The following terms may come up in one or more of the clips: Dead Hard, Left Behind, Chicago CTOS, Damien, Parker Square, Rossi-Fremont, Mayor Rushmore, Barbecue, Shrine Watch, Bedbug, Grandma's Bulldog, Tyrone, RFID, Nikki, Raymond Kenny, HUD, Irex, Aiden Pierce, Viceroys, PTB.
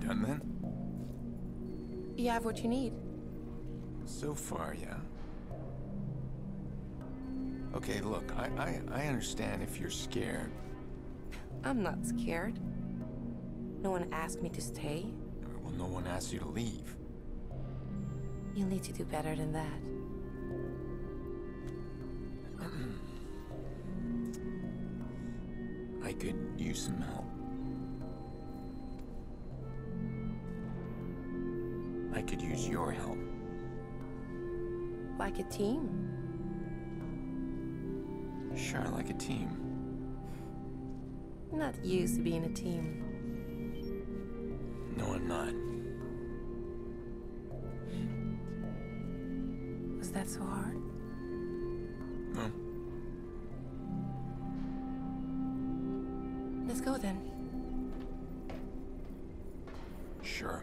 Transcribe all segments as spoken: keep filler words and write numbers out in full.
done then? You have what you need. So far, yeah. Okay, look, I, I, I understand if you're scared. I'm not scared. No one asked me to stay. Well, no one asked you to leave. You'll need to do better than that. I could use some help. I could use your help. Like a team? Sure, like a team. I'm not used to being a team. No, I'm not. Was that so hard? No. Let's go then. Sure.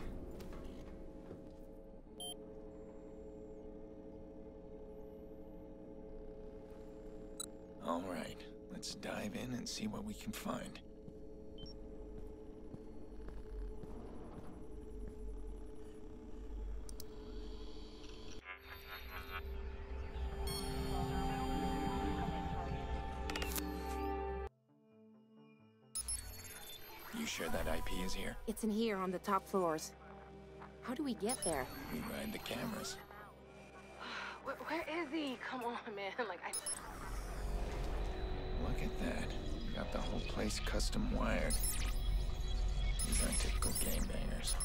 All right, let's dive in and see what we can find. Sure that I P is here? It's in here on the top floors. How do we get there? We ride the cameras. Where, where is he? Come on, man. Like I... Look at that. We got the whole place custom wired. These aren't typical gamebangers.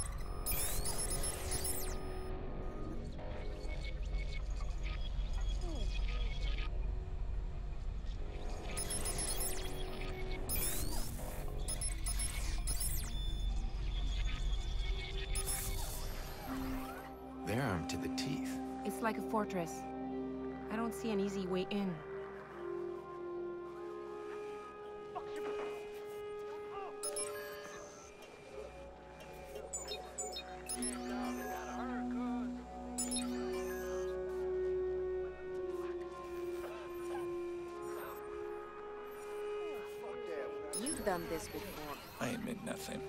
To the teeth. It's like a fortress. I don't see an easy way in. You've done this before. I admit nothing.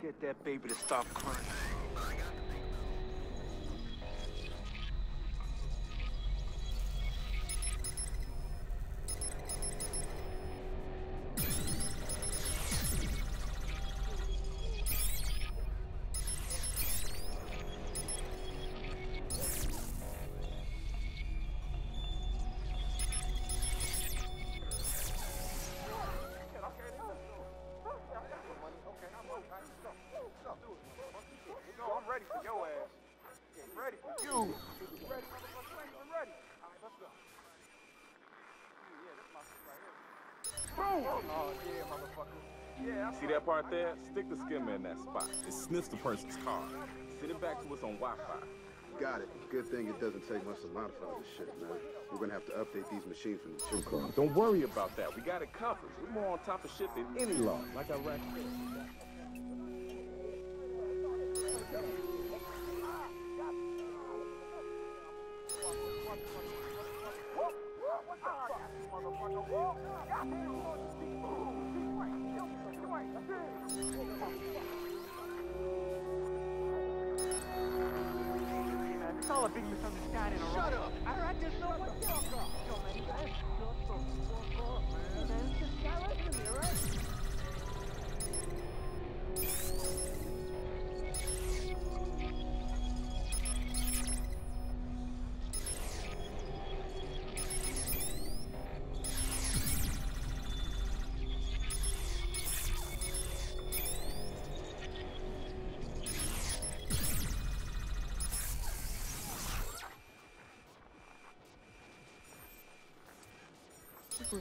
Get that baby to stop crying. See that part there? Stick the skimmer in that spot. It sniffs the person's car. Send it back to us on Wi-Fi. Got it. Good thing it doesn't take much to modify this shit, man. We're gonna have to update these machines from the chip card. Don't worry about that. We got it covered. We're more on top of shit than any law. Like I racked it.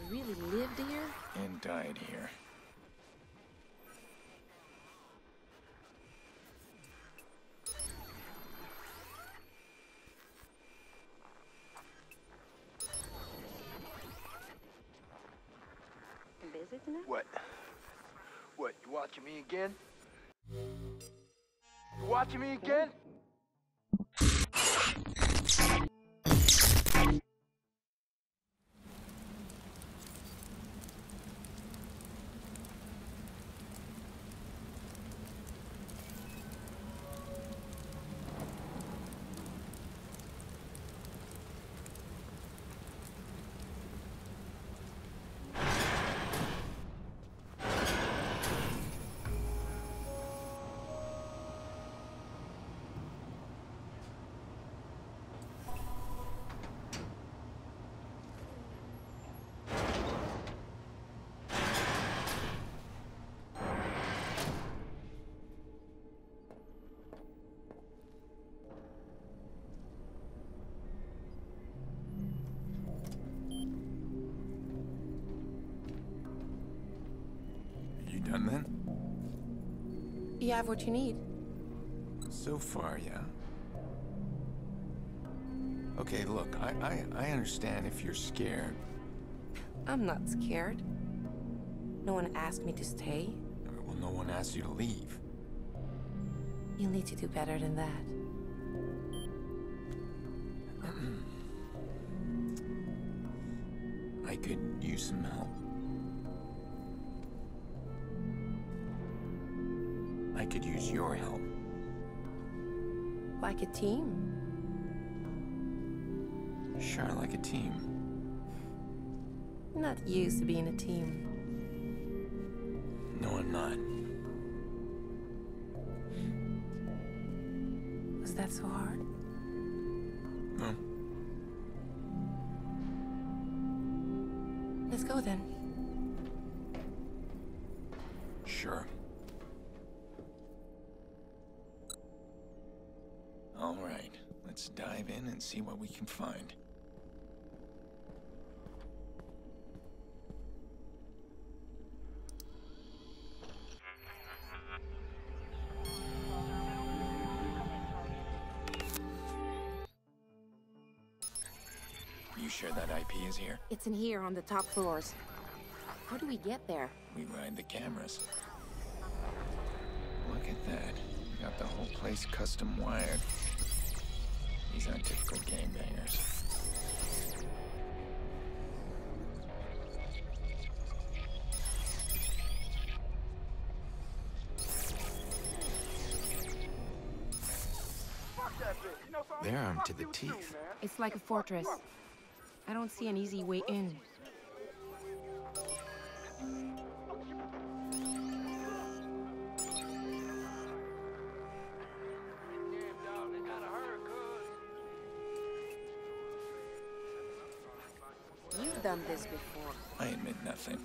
Really lived here? And died here. Busy tonight? What? What, you watching me again? You watching me again? Done then? You have what you need. So far, yeah. Okay, look, I, I, I understand if you're scared. I'm not scared. No one asked me to stay. Well, no one asked you to leave. You'll need to do better than that. I could use some help. I could use your help. Like a team? Sure, like a team. Not used to being a team. No, I'm not. Was that so hard? No. Let's go then. Sure. Let's dive in and see what we can find. You sure that I P is here? It's in here on the top floors. How do we get there? We ride the cameras. Look at that. We got the whole place custom wired. These aren't typical gangbangers. They're armed to the teeth. It's like a fortress. I don't see an easy way in. Done this before. I admit nothing.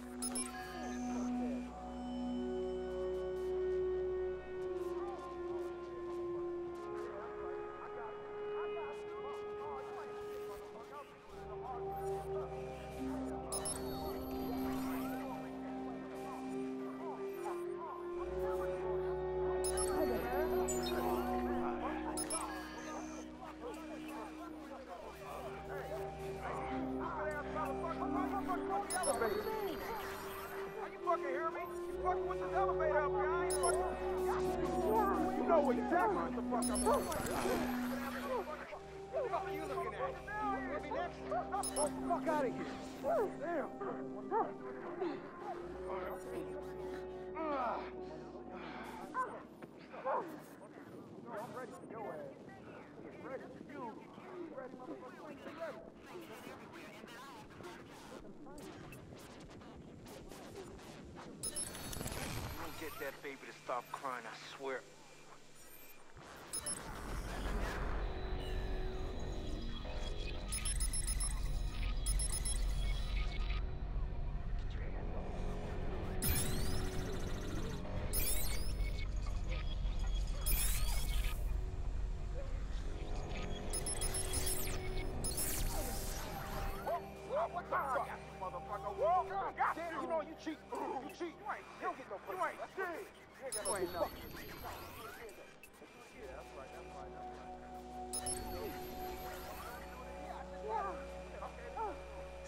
that baby to stop crying, I swear.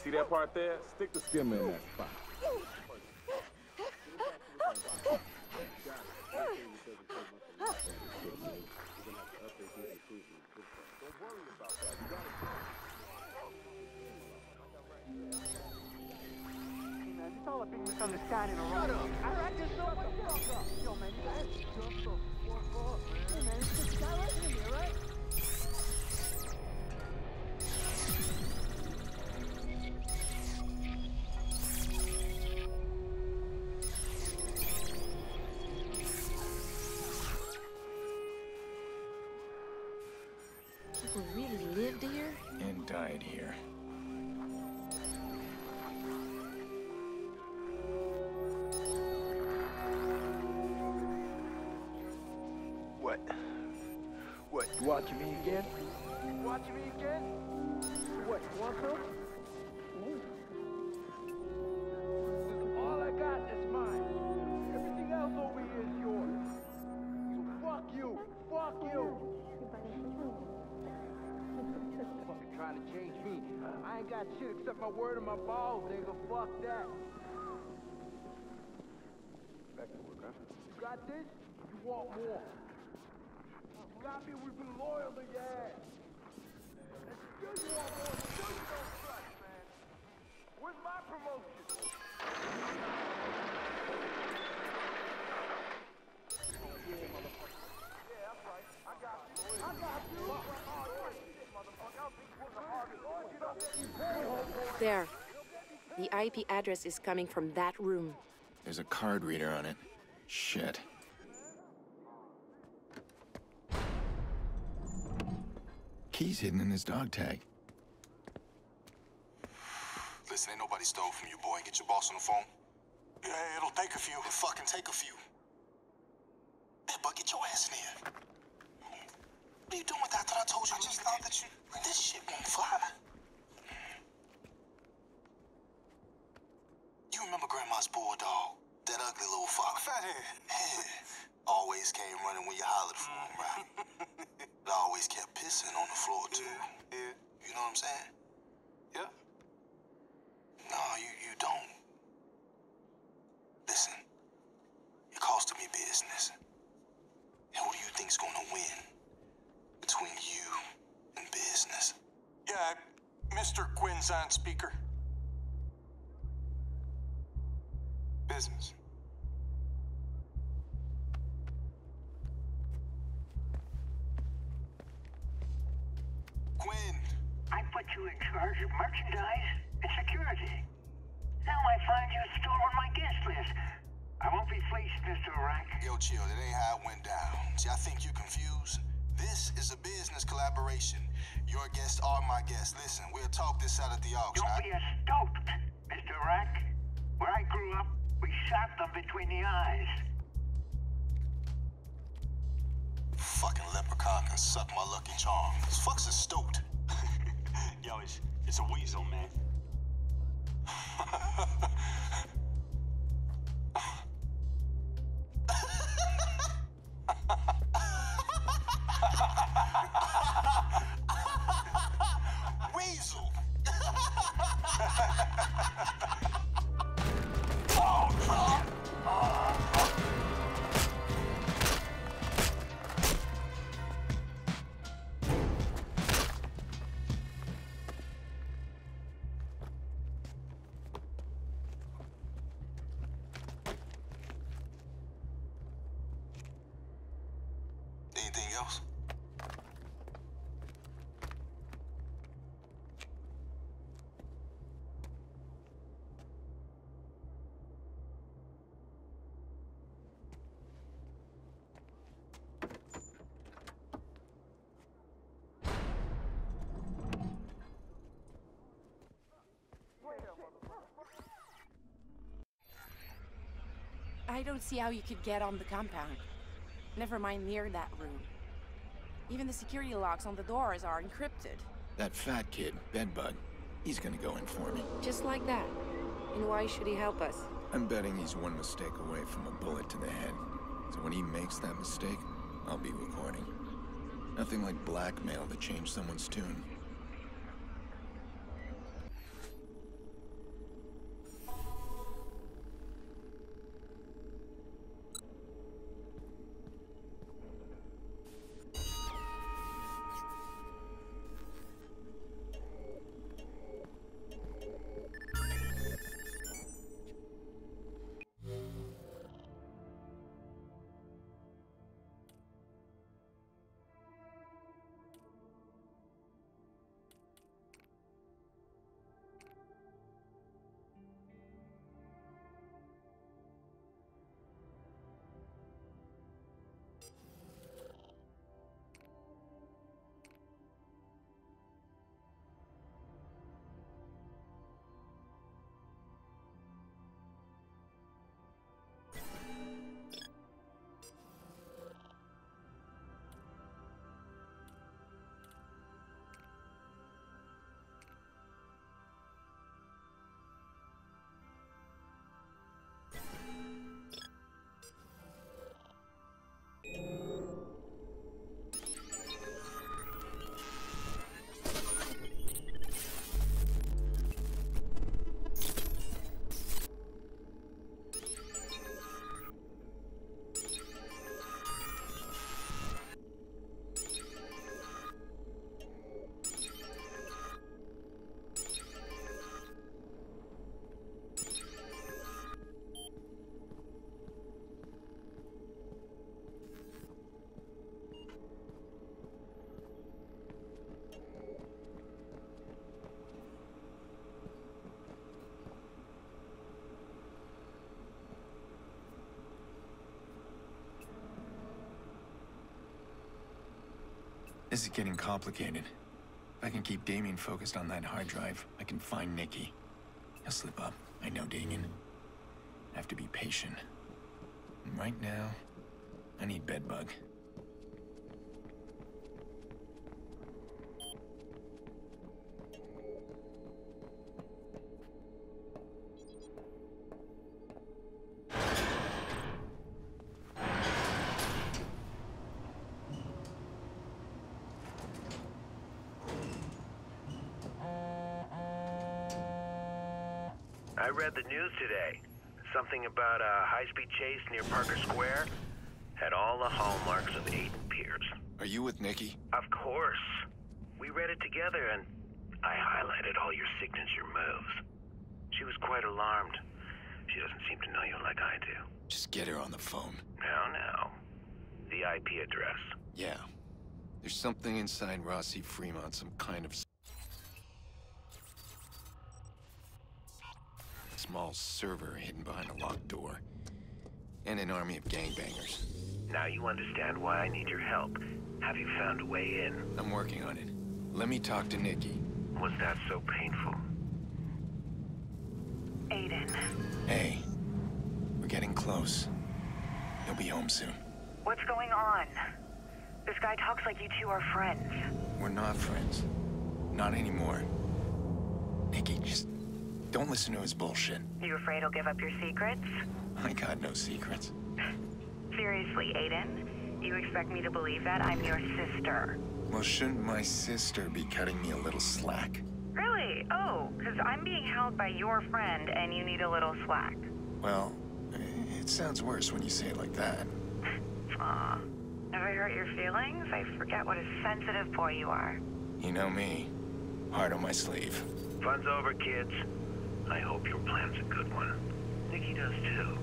See that part there? Stick the skim in that spot. Hey man, it's all a big misunderstanding around. Shut up! I just know what the fuck up. Yo man, you guys just the fuck up, man. Hey man, it's just guy right in here, right? Watching me again? Watching me again? What, you want some? Mm. All I got is mine. Everything else over here is yours. So fuck you. Fuck you. Fucking trying to change me. I ain't got shit except my word and my balls, nigga. Fuck that. Back to work, huh? You got this? You want more? Happy we've been loyal to your ass. And still you want more, still you don't trust, man. Where's my promotion? Yeah, that's right. I got you. I got you. There. The I P address is coming from that room. There's a card reader on it. Shit. He's hidden in his dog tag. Listen, ain't nobody stole from you, boy. Get your boss on the phone. Yeah, it'll take a few. It'll fucking take a few. Bedbug, get your ass in here. What are you doing with that? I thought I told you. I just thought that you... This shit won't fly. You remember Grandma's bulldog? That ugly little fuck. Fathead. Always came running when you hollered for him, right? I always kept pissing on the floor, too. Yeah, yeah. You know what I'm saying? Yeah. No, you, you don't. Listen, it costed me business. And who do you think's gonna win between you and business? Yeah, Mister Quinn's on speaker. Business. I put you in charge of merchandise and security. Now I find you still on my guest list. I won't be fleeced, Mister Rack. Yo, chill. That ain't how it went down. See, I think you're confused. This is a business collaboration. Your guests are my guests. Listen, we'll talk this out at the auction. Don't be a stoat, Mister Rack. Where I grew up, we shot them between the eyes. Fucking leprechaun can suck my lucky charm. This fuck's a stoat. Yo, it's, it's a weasel, man. Weasel. Oh, fuck. Oh. I don't see how you could get on the compound. Never mind near that room. Even the security locks on the doors are encrypted. That fat kid, Bedbug, he's gonna go in for me. Just like that. And why should he help us? I'm betting he's one mistake away from a bullet to the head. So when he makes that mistake, I'll be recording. Nothing like blackmail to change someone's tune. This is getting complicated. If I can keep Damien focused on that hard drive, I can find Nikki. He'll slip up. I know Damien. I have to be patient. And right now, I need Bedbug. I read the news today. Something about a high-speed chase near Parker Square. Had all the hallmarks of Aiden Pierce. Are you with Nikki? Of course. We read it together and I highlighted all your signature moves. She was quite alarmed. She doesn't seem to know you like I do. Just get her on the phone. No, no. The I P address. Yeah. There's something inside Rossi-Fremont, some kind of small server hidden behind a locked door. And an army of gangbangers. Now you understand why I need your help. Have you found a way in? I'm working on it. Let me talk to Nikki. Was that so painful? Aiden. Hey. We're getting close. He'll be home soon. What's going on? This guy talks like you two are friends. We're not friends. Not anymore. Nikki, just... don't listen to his bullshit. You afraid he'll give up your secrets? I got no secrets. Seriously, Aiden? You expect me to believe that? I'm your sister. Well, shouldn't my sister be cutting me a little slack? Really? Oh, because I'm being held by your friend and you need a little slack. Well, it sounds worse when you say it like that. Aw. Have I hurt your feelings? I forget what a sensitive boy you are. You know me. Heart on my sleeve. Fun's over, kids. I hope your plan's a good one. Nikki does too.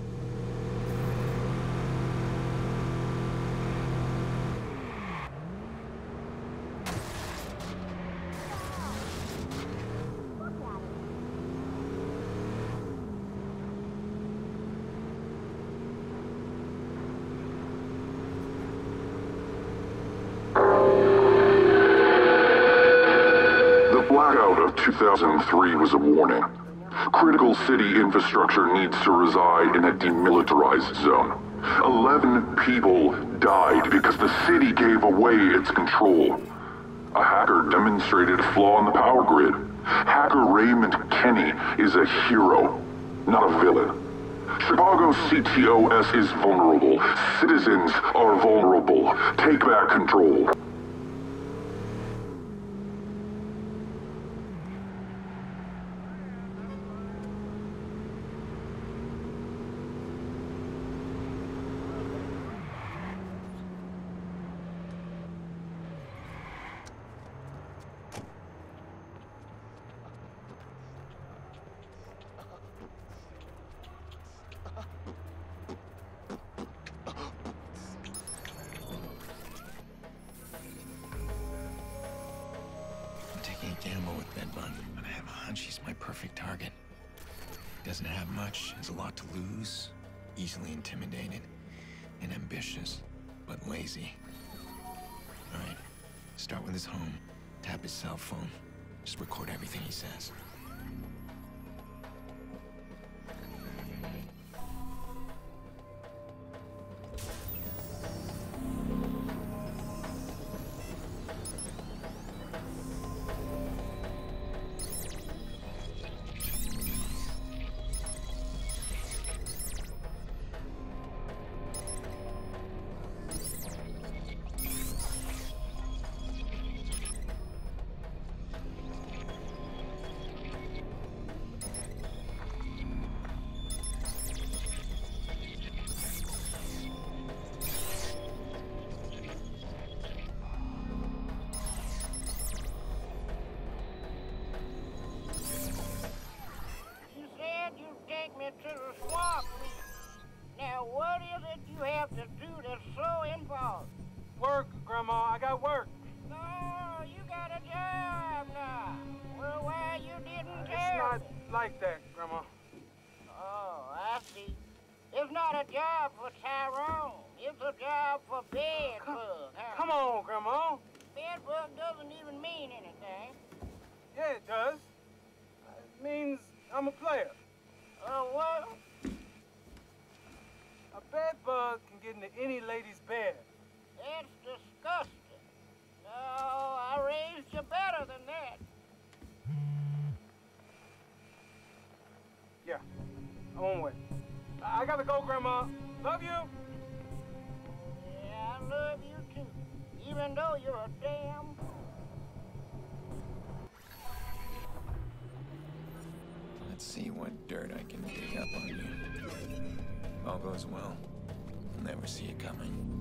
two thousand three was a warning. Critical city infrastructure needs to reside in a demilitarized zone. Eleven people died because the city gave away its control. A hacker demonstrated a flaw in the power grid. Hacker Raymond Kenny is a hero, not a villain. Chicago C T O S is vulnerable. Citizens are vulnerable. Take back control. I gotta go, Grandma. Love you. Yeah, I love you too. Even though you're a damn fool. Let's see what dirt I can dig up on you. All goes well. You'll never see it coming.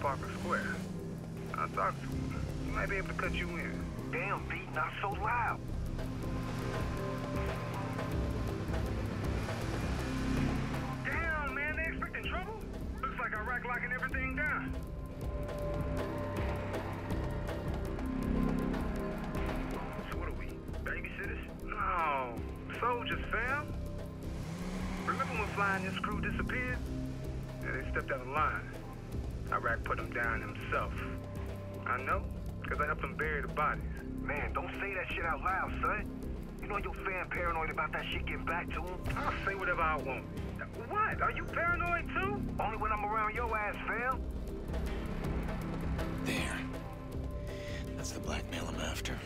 Parker Square. I talked to him. He might be able to cut you in. Damn, B, not so loud. Damn, man, they expecting trouble? Looks like Iraq locking everything down. So what are we, babysitters? No, soldiers, fam. Remember when Flying this crew disappeared? Yeah, they stepped out of line. Iraq put him down himself. I know, because I helped him bury the bodies. Man, don't say that shit out loud, son. You know your fan paranoid about that shit getting back to him? I'll say whatever I want. What? Are you paranoid too? Only when I'm around your ass, Phil. There. That's the blackmail I'm after.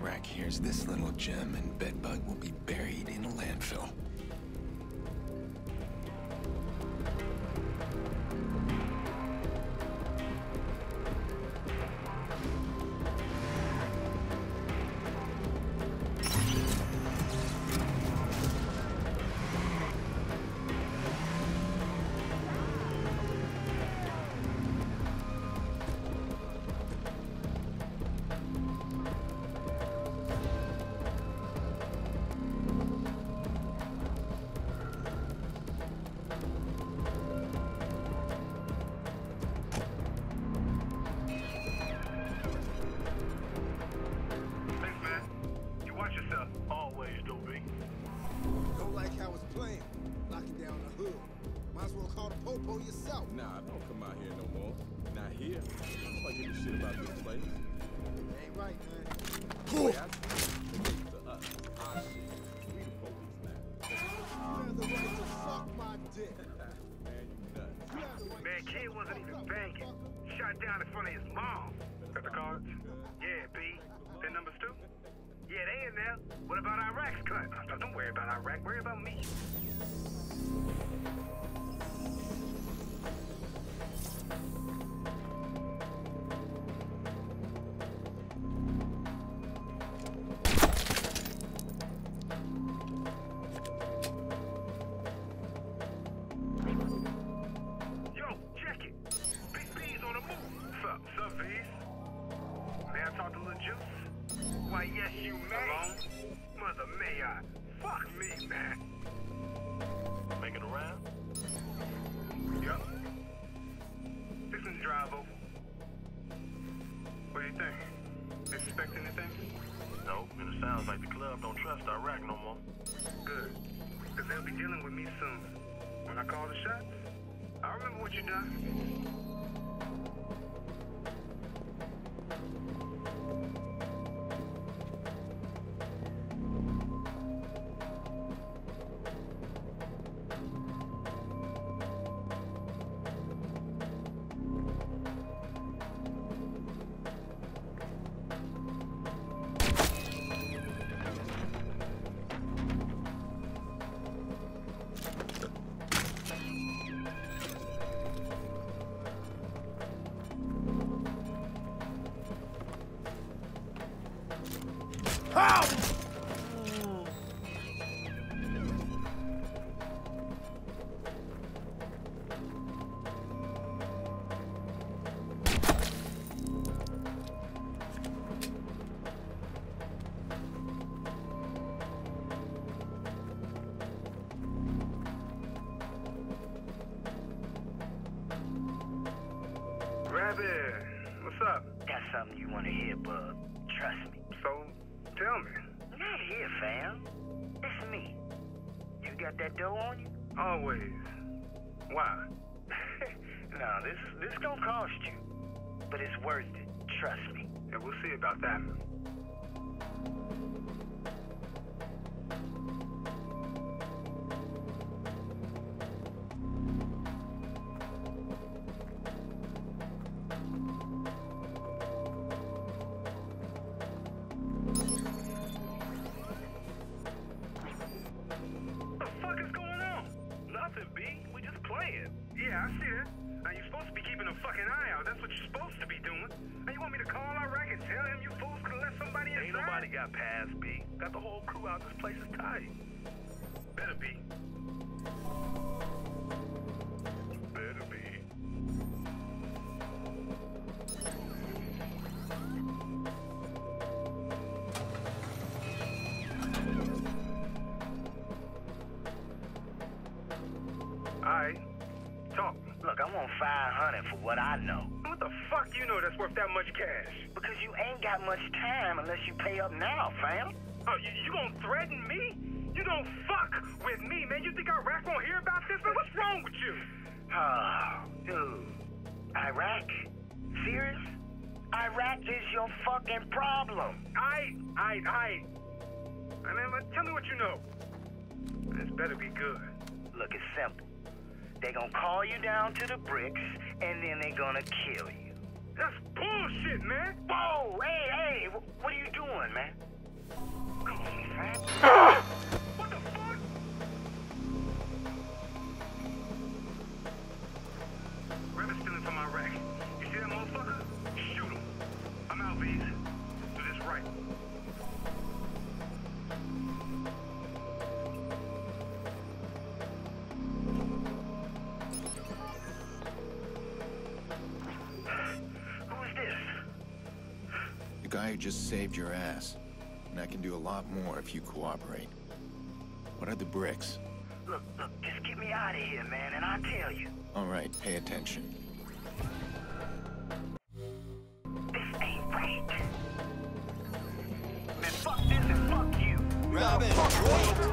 Rack hears this little gem and Bedbug will be buried in a landfill. look is simple. They gonna call you down to the bricks, and then they gonna kill you. That's bullshit, man! Whoa, hey, hey, what are you doing, man? Come on, man. Ah! What the fuck? Rabbit's stealing from my rack. You see that motherfucker? Shoot him. I'm out, V's. Do this right. I just saved your ass, and I can do a lot more if you cooperate. What are the bricks? Look, look, just get me out of here, man, and I'll tell you. All right, pay attention. This ain't right. Man, fuck this and fuck you. Robin, no, fuck you.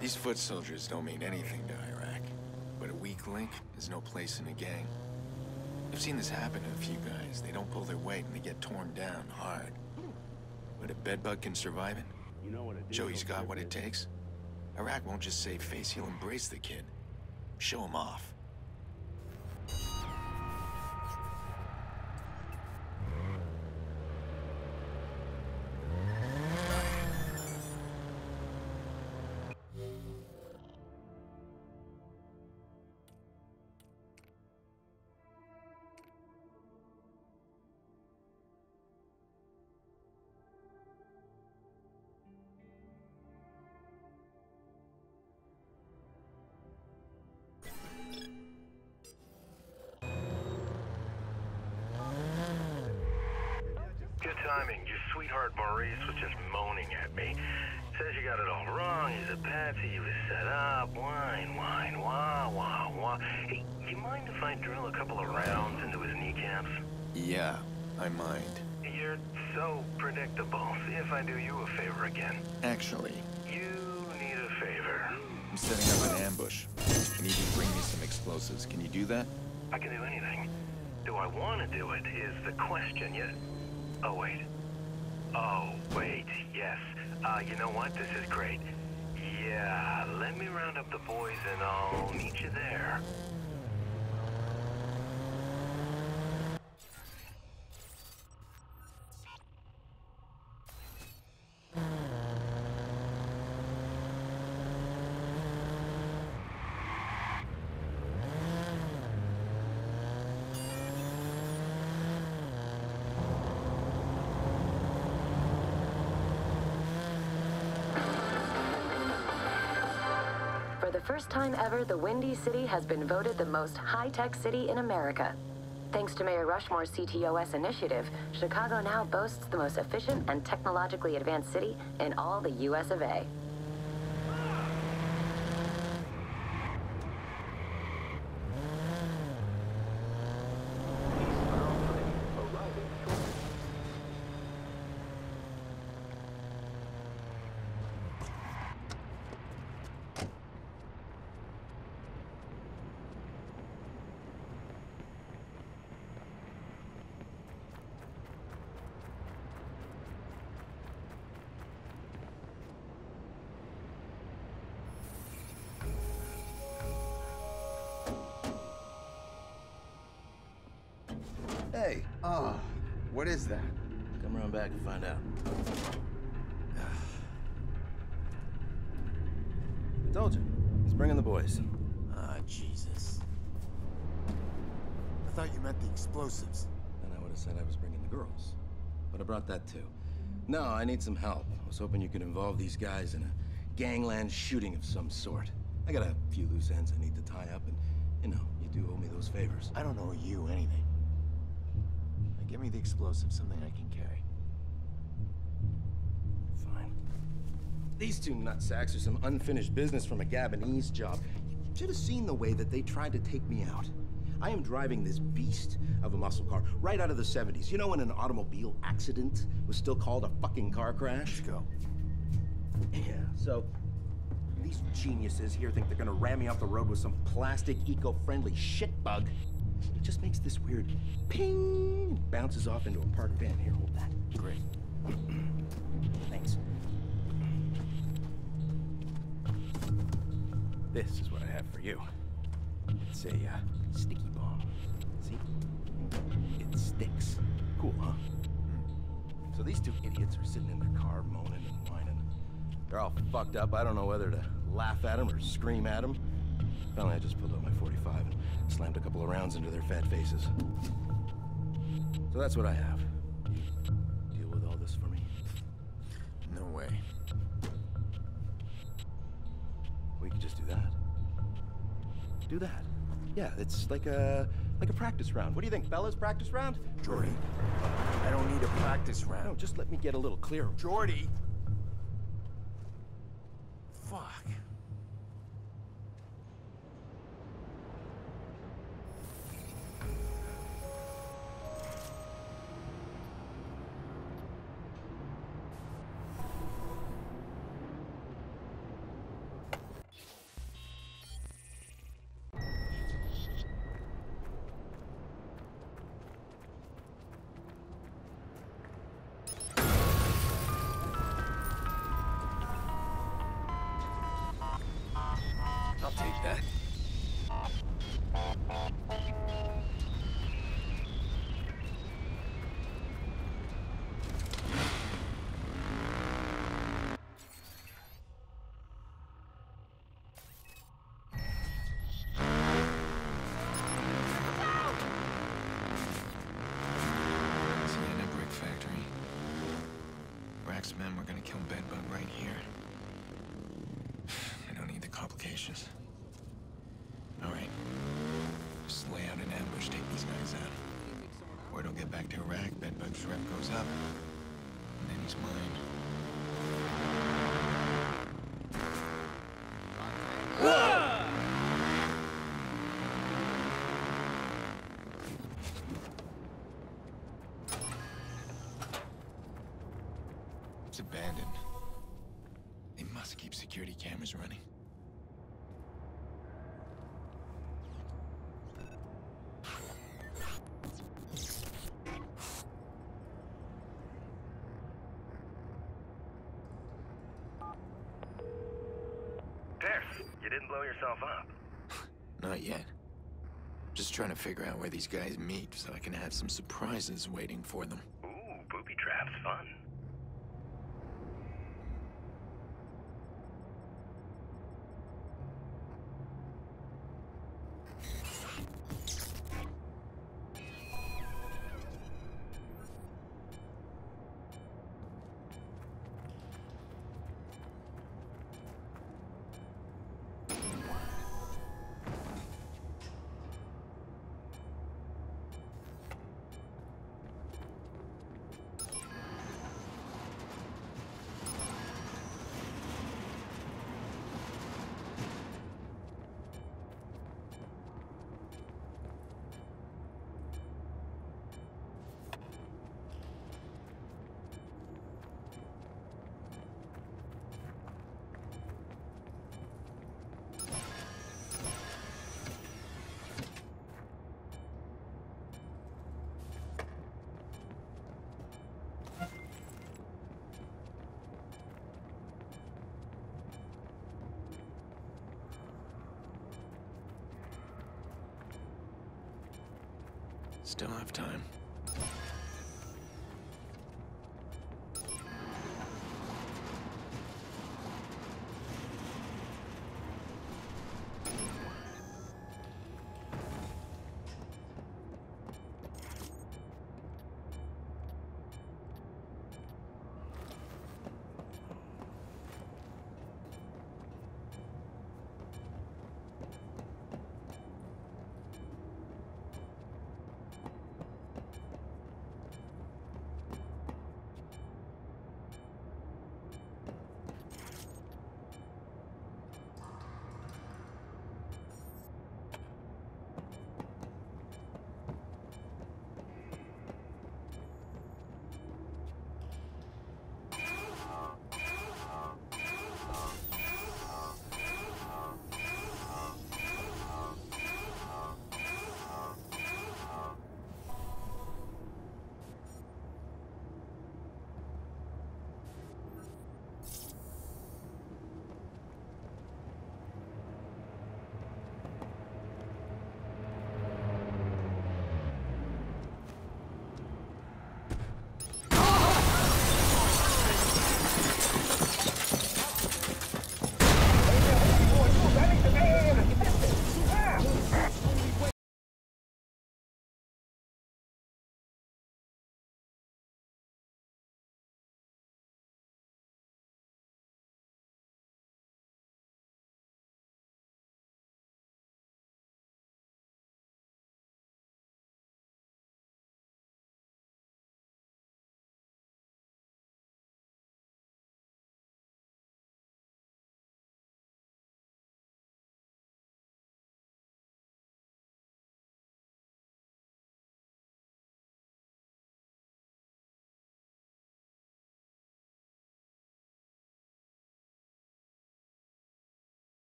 These foot soldiers don't mean anything to Iraq, but a weak link is no place in a gang. I've seen this happen to a few guys. They don't pull their weight and they get torn down hard. But if Bedbug can survive it, you know what it Joey's got what it takes, Iraq won't just save face, he'll embrace the kid. Show him off. Timing. Your sweetheart Maurice was just moaning at me. Says you got it all wrong. He's a patsy. He was set up. Wine, wine, wah, wah, wah. Hey, you mind if I drill a couple of rounds into his kneecaps? Yeah, I mind. You're so predictable. See if I do you a favor again. Actually, you need a favor. I'm setting up an ambush. I need you to bring me some explosives. Can you do that? I can do anything. Do I want to do it is the question. Yes. Oh, wait. Oh, wait, yes. Uh, you know what? This is great. Yeah, let me round up the boys and I'll meet you there. For the first time ever, the Windy City has been voted the most high-tech city in America. Thanks to Mayor Rushmore's C T O S initiative, Chicago now boasts the most efficient and technologically advanced city in all the U S of A. Hey, oh, what is that? Come around back and find out. I told you. He's bringing the boys. Ah, Jesus. I thought you meant the explosives. Then I would have said I was bringing the girls. But I brought that too. No, I need some help. I was hoping you could involve these guys in a gangland shooting of some sort. I got a few loose ends I need to tie up, and, you know, you do owe me those favors. I don't owe you anything. Now give me the explosive, something I can carry. Fine. These two nutsacks are some unfinished business from a Gabonese job. You should have seen the way that they tried to take me out. I am driving this beast of a muscle car right out of the seventies. You know when an automobile accident was still called a fucking car crash? Let's go. Yeah, so these geniuses here think they're gonna ram me off the road with some plastic, eco-friendly shit bug. It just makes this weird ping and bounces off into a parked van. Here, hold that. Great. Thanks. This is what I have for you. It's a, uh, sticky bomb. See? It sticks. Cool, huh? So these two idiots are sitting in their car moaning and whining. They're all fucked up. I don't know whether to laugh at them or scream at them. Finally, I just pulled out my forty-five and slammed a couple of rounds into their fat faces. So that's what I have. You deal with all this for me? No way. We could just do that. Do that. Yeah, it's like a like a practice round. What do you think, fellas? Practice round? Jordy, I don't need a practice round. No, just let me get a little clearer. Jordy! Fuck. Men were gonna kill Bedbug right here. I don't need the complications. All right, just lay out an ambush, take these guys out. Word will get back to Iraq. Bedbug's rep goes up, and then he's mine. Whoa! Running. Pierce, you didn't blow yourself up. Not yet. Just trying to figure out where these guys meet so I can have some surprises waiting for them. Ooh, booby traps, fun. Still have time.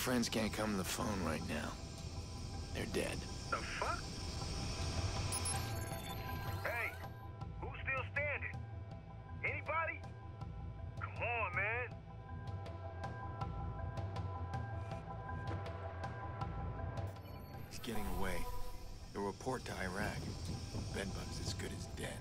friends can't come to the phone right now. They're dead. The fuck? Hey, who's still standing? Anybody? Come on, man. He's getting away. He'll report to Iraq. Bedbug's as good as dead.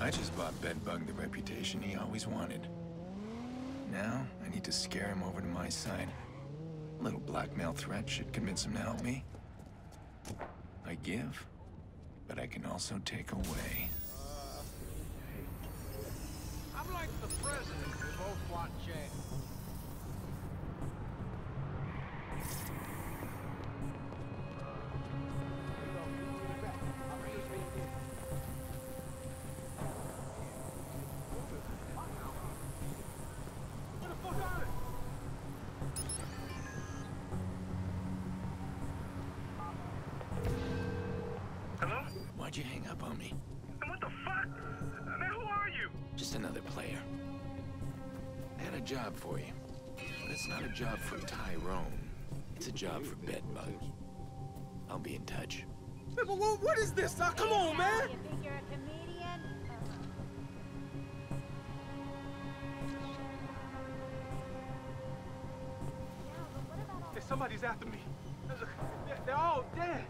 I just bought Bedbug the reputation he always wanted. Now, I need to scare him over to my side. A little blackmail threat should convince him to help me. I give, but I can also take away. Uh, I'm like like the president, we both want change. Why'd you hang up on me? And what the fuck? Man, who are you? Just another player. I had a job for you. But it's not a job for Tyrone. It's a job for Bedbug. I'll be in touch. But, but, what, what is this? Oh, come on, man! You think you're a comedian? Hey, somebody's after me. They're all dead.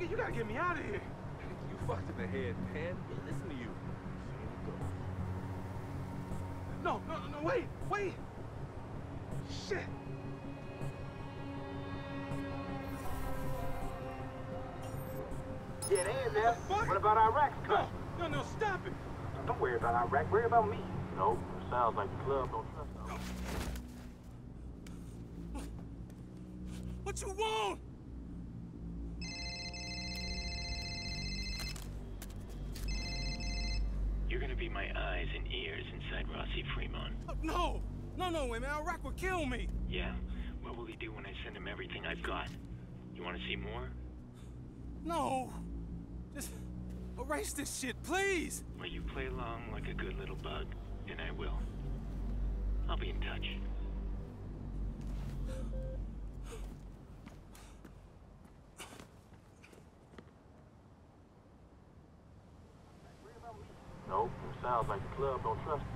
You, you gotta get me out of here. You fucked in the head, man. Listen to you. No, no, no, wait, wait. Shit. Get in there. What, what about Irex? No, no, no, stop it. Don't worry about Irex. Worry about me. You know, it sounds like the club don't trust us. What, what you want? You're gonna be my eyes and ears inside Rossi-Fremont. Oh, no! No, no, man, Iraq will kill me! Yeah? What will he do when I send him everything I've got? You wanna see more? No! Just erase this shit, please! Well, you play along like a good little bug, and I will. I'll be in touch. Nope, it sounds like the club don't trust me.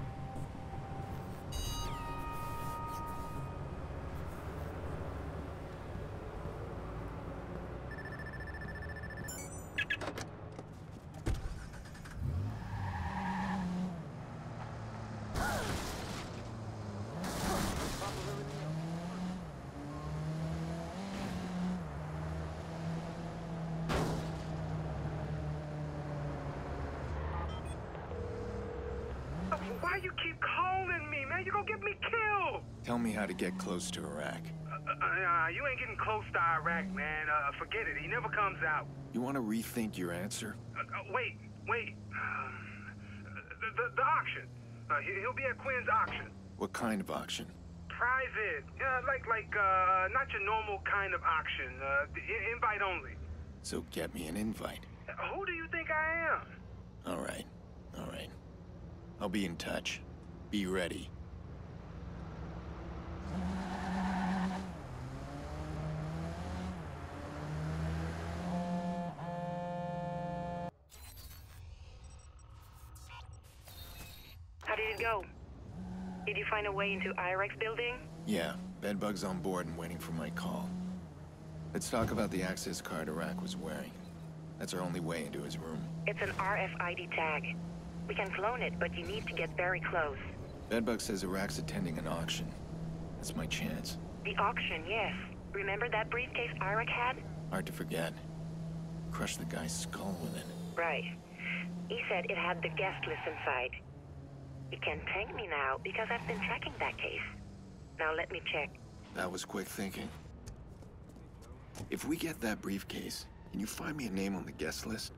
Why you keep calling me, man? You're gonna get me killed! Tell me how to get close to Iraq. Uh, uh, you ain't getting close to Iraq, man. Uh, forget it. He never comes out. You want to rethink your answer? Uh, uh, wait, wait. Um, the, the, the auction. Uh, he, he'll be at Quinn's auction. What kind of auction? Private. Yeah, like, like, uh, not your normal kind of auction. Uh, invite only. So get me an invite. Uh, who do you think I am? All right, all right. I'll be in touch. Be ready. How did it go? Did you find a way into Irex building? Yeah. Bedbug's on board and waiting for my call. Let's talk about the access card Iraq was wearing. That's our only way into his room. It's an R F I D tag. We can clone it, but you need to get very close. Bedbug says Iraq's attending an auction. That's my chance. The auction, yes. Remember that briefcase Iraq had? Hard to forget. Crushed the guy's skull with it. Right. He said it had the guest list inside. You can thank me now, because I've been tracking that case. Now let me check. That was quick thinking. If we get that briefcase, can you find me a name on the guest list?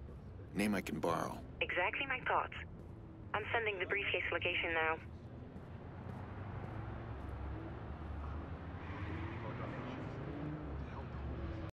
A name I can borrow. Exactly my thoughts. I'm sending the briefcase location now.